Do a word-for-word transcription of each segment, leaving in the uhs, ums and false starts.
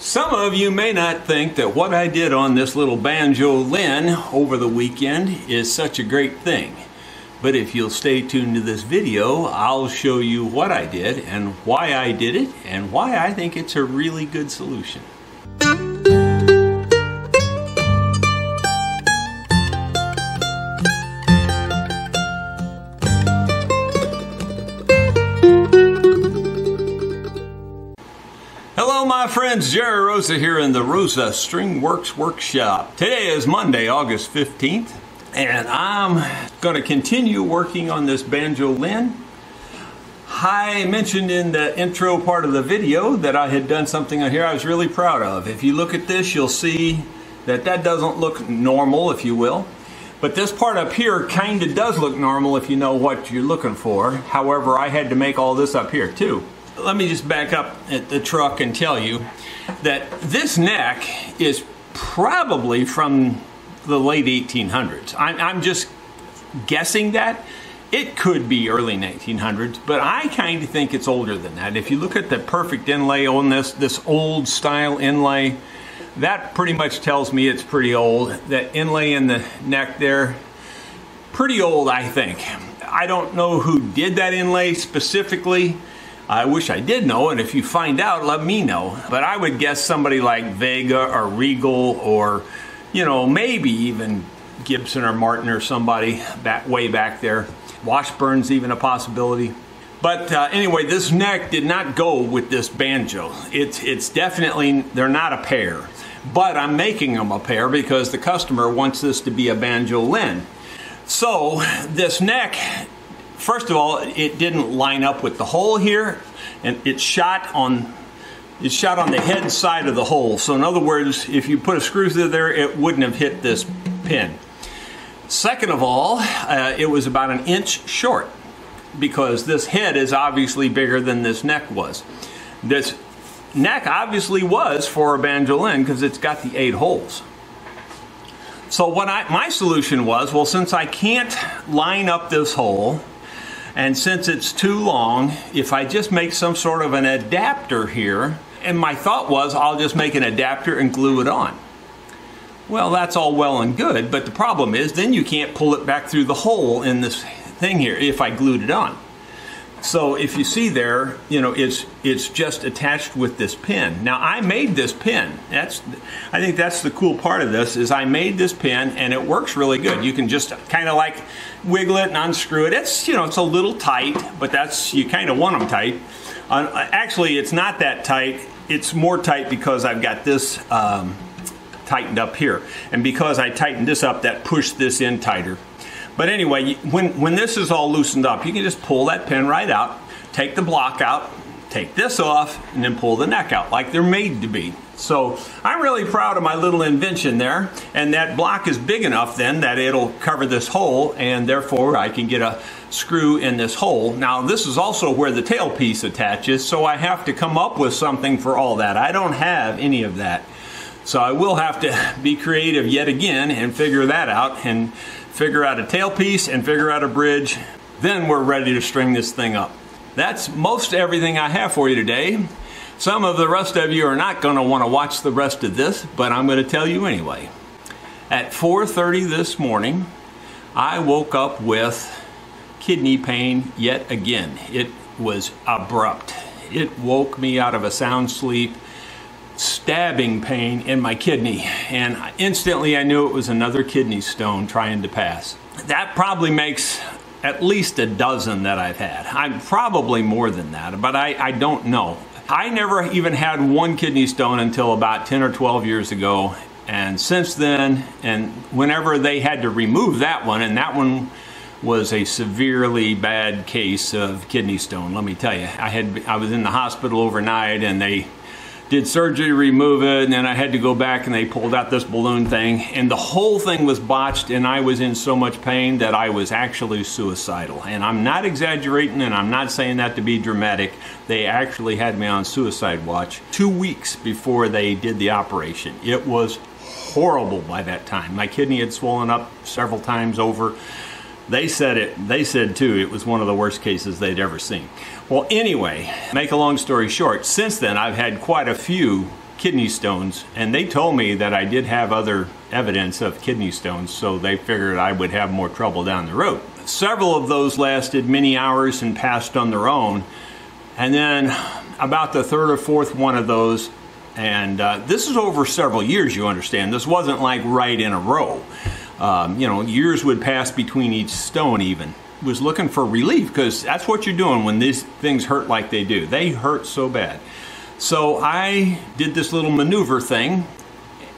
Some of you may not think that what I did on this little banjoline over the weekend is such a great thing, but if you'll stay tuned to this video, I'll show you what I did and why I did it and why I think it's a really good solution. My friends, Jerry Rosa here in the Rosa String Works workshop. Today is Monday, August fifteenth, and I'm going to continue working on this banjoline. I mentioned in the intro part of the video that I had done something on here I was really proud of. If you look at this, you'll see that that doesn't look normal, if you will. But this part up here kind of does look normal if you know what you're looking for. However, I had to make all this up here too. Let me just back up at the truck and tell you that this neck is probably from the late eighteen hundreds. I'm, I'm just guessing that. It could be early nineteen hundreds, but I kind of think it's older than that. If you look at the perfect inlay on this, this old style inlay, that pretty much tells me it's pretty old. That inlay in the neck there, pretty old, I think. I don't know who did that inlay specifically. I wish I did know, and if you find out, let me know. But I would guess somebody like Vega or Regal or, you know, maybe even Gibson or Martin or somebody back, way back there. Washburn's even a possibility. But uh, anyway, this neck did not go with this banjo. It's, it's definitely, they're not a pair. But I'm making them a pair because the customer wants this to be a banjoline. So this neck, first of all, it didn't line up with the hole here, and it shot on it shot on the head side of the hole. So in other words, if you put a screw through there, it wouldn't have hit this pin. Second of all, uh, it was about an inch short because this head is obviously bigger than this neck was. This neck obviously was for a banjoline because it's got the eight holes. So what I, my solution was, well, since I can't line up this hole, and since it's too long, if I just make some sort of an adapter here, and my thought was I'll just make an adapter and glue it on. Well, that's all well and good, but the problem is then you can't pull it back through the hole in this thing here if I glued it on. So if you see there, you know, it's it's just attached with this pin. Now I made this pin. That's, I think that's the cool part of this, is I made this pin and it works really good. You can just kind of like wiggle it and unscrew it. It's, you know, it's a little tight, but that's, you kind of want them tight. Uh, actually, it's not that tight. It's more tight because I've got this um, tightened up here, and because I tightened this up, that pushed this in tighter. But anyway, when, when this is all loosened up, you can just pull that pin right out, take the block out, take this off, and then pull the neck out like they're made to be. So I'm really proud of my little invention there. And that block is big enough then that it'll cover this hole, and therefore I can get a screw in this hole. Now this is also where the tailpiece attaches, so I have to come up with something for all that. I don't have any of that. So I will have to be creative yet again and figure that out, and figure out a tailpiece and figure out a bridge. Then we're ready to string this thing up. That's most everything I have for you today. Some of the rest of you are not going to want to watch the rest of this, but I'm going to tell you anyway. At four thirty this morning, I woke up with kidney pain yet again. It was abrupt. It woke me out of a sound sleep, stabbing pain in my kidney, and instantly I knew it was another kidney stone trying to pass. That probably makes at least a dozen that I've had. I'm probably more than that, but I, I don't know. I never even had one kidney stone until about ten or twelve years ago, and since then, and whenever they had to remove that one, and that one was a severely bad case of kidney stone, let me tell you. I had I was in the hospital overnight, and they did surgery to remove it, and then I had to go back and they pulled out this balloon thing, and the whole thing was botched, and I was in so much pain that I was actually suicidal. And I'm not exaggerating, and I'm not saying that to be dramatic. They actually had me on suicide watch two weeks before they did the operation. It was horrible by that time. My kidney had swollen up several times over. They said it, they said too, it was one of the worst cases they'd ever seen. Well, anyway, make a long story short, since then I've had quite a few kidney stones, and they told me that I did have other evidence of kidney stones, so they figured I would have more trouble down the road. Several of those lasted many hours and passed on their own, and then about the third or fourth one of those, and uh, this is over several years, you understand. This wasn't like right in a row. Um, you know, years would pass between each stone even. Was looking for relief, because that's what you're doing when these things hurt like they do. They hurt so bad. So I did this little maneuver thing,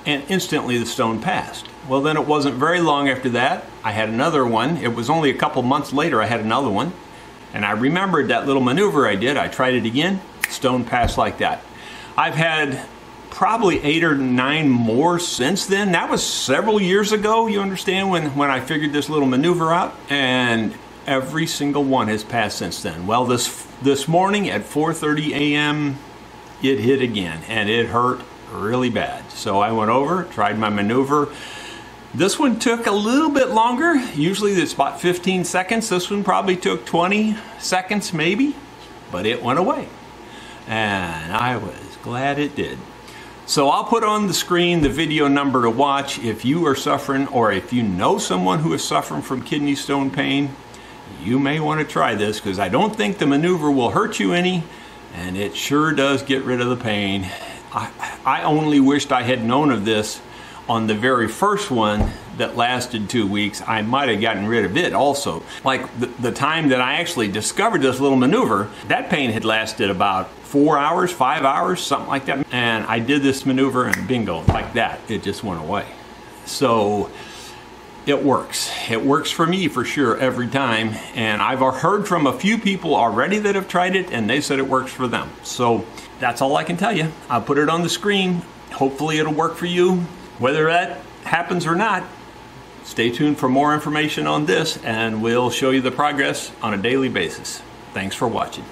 and instantly the stone passed. Well, then it wasn't very long after that, I had another one. It was only a couple months later I had another one, and I remembered that little maneuver I did. I tried it again, stone passed like that. I've had probably eight or nine more since then. That was several years ago, you understand, when, when I figured this little maneuver out, and every single one has passed since then. Well, this this morning at four thirty a m it hit again, and it hurt really bad. So I went over, tried my maneuver. This one took a little bit longer. Usually it's about fifteen seconds. This one probably took twenty seconds maybe, but it went away. And I was glad it did. So I'll put on the screen the video number to watch if you are suffering, or if you know someone who is suffering from kidney stone pain. You may want to try this, because I don't think the maneuver will hurt you any, and it sure does get rid of the pain. I, I only wished I had known of this on the very first one that lasted two weeks. I might have gotten rid of it also. Like the, the time that I actually discovered this little maneuver, that pain had lasted about four hours, five hours, something like that. And I did this maneuver and bingo, like that, it just went away. So it works. It works for me for sure every time. And I've heard from a few people already that have tried it, and they said it works for them. So that's all I can tell you. I'll put it on the screen. Hopefully it'll work for you. Whether that happens or not, stay tuned for more information on this, and we'll show you the progress on a daily basis. Thanks for watching.